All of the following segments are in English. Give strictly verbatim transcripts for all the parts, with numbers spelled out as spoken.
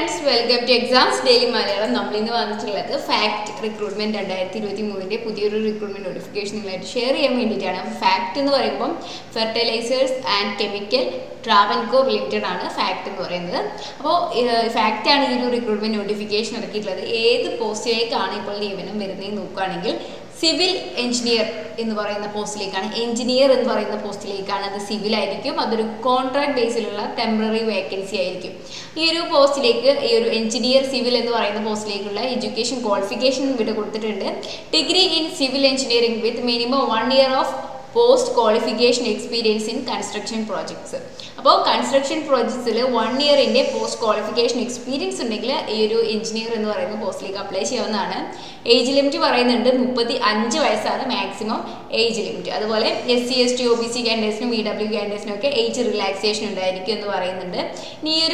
friends, welcome to Examsdaily Malayalam. We have a fact recruitment and a recruitment notification. Share fact in the fertilizers and chemical Travancore related fact in the fact and recruitment notification. This post is civil engineer in the post. Engineer in the post. Civil is contract based temporary vacancy. This post is engineer civil in the post. Education qualification degree in civil engineering with minimum one year of post qualification experience in construction projects. About construction projects, one year in a post qualification experience engineer in the post apply. Age limit is maximum age limit. S C S T, O B C candidates, E W candidates age relaxation.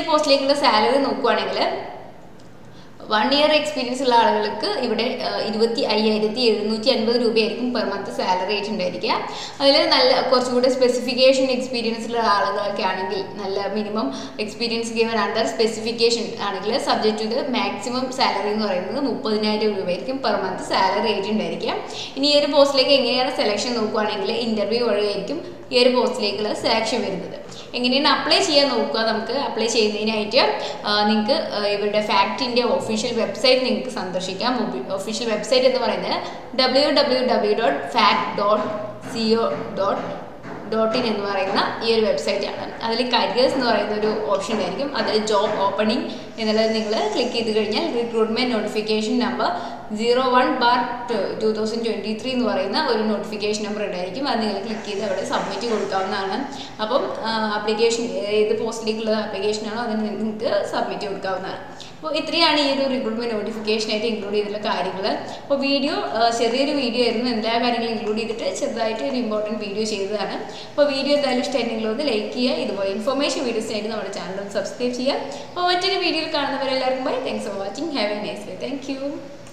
Post salary one year experience is twenty-five thousand seven hundred fifty per month salary. Adile specification experience minimum experience given under specification subject to the maximum salary thirty thousand per month salary. Ini post selection interview here post selection apply apply cheyina fact India official website official website w w w dot fact dot co dot in ennu parayna ee website aanu adile careers ennu parayna oru option irikkum adile job opening ennaladhu ningal click cheyidu kanyal recruitment notification number zero one bar two thousand twenty-three ennu parayna oru notification number irikkum adu ningal click cheyidu avade submit kodukavunnaanu appom application edu post likkulla application aanu adine ningalku submit kodukavunnaanu appo ithriyana ee oru recruitment notification aite include cheyidulla karyangale appo video cheriyoru video irunnu ella karyangale include cheyiditte chedayitte oru important video cheyidana. If you like this video, like this information video, subscribe to our channel. If you like this video, thanks for watching. Have a nice day. Thank you.